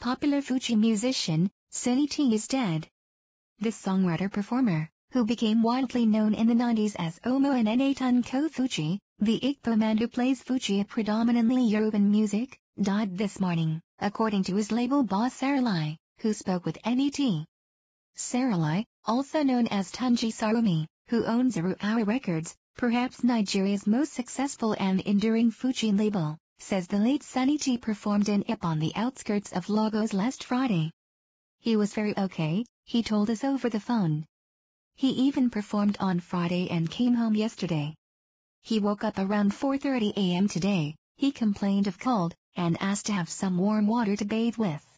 popular Fuji musician, Sunny T is dead. This songwriter-performer, who became widely known in the 90s as Omo and Nnatunko Fuji, the Igbo man who plays Fuji, predominantly Yoruban music, died this morning, according to his label boss Sarolaj, who spoke with NET. Sarolaj, also known as Tunji Sarumi, who owns Eru Owa Records, perhaps Nigeria's most successful and enduring Fuji label, says the late Sunny T performed in Epe on the outskirts of Lagos last Friday. "He was very okay," he told us over the phone. "He even performed on Friday and came home yesterday. He woke up around 4:30 a.m. today, he complained of cold, and asked to have some warm water to bathe with.